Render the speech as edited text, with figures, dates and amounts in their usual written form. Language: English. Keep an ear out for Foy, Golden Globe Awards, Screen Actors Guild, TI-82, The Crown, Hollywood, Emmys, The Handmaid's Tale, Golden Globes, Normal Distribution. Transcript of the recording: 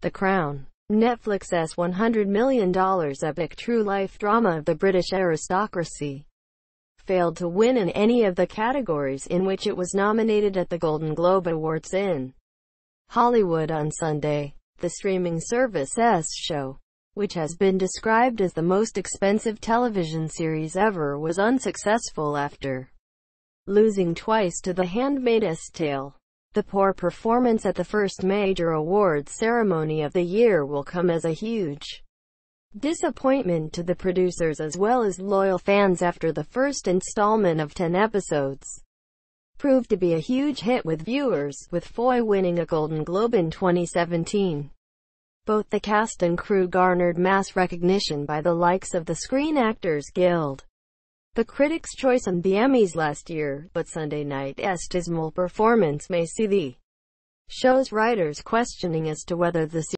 The Crown. Netflix's $100 million epic true-life drama of the British aristocracy failed to win in any of the categories in which it was nominated at the Golden Globe Awards in Hollywood on Sunday. The streaming service's show, which has been described as the most expensive television series ever, was unsuccessful after losing twice to The Handmaid's Tale. The poor performance at the first major awards ceremony of the year will come as a huge disappointment to the producers as well as loyal fans after the first installment of 10 episodes proved to be a huge hit with viewers, with Foy winning a Golden Globe in 2017. Both the cast and crew garnered mass recognition by the likes of the Screen Actors Guild, the Critics' Choice and the Emmys last year, but Sunday night's dismal performance may see the show's writers questioning as to whether the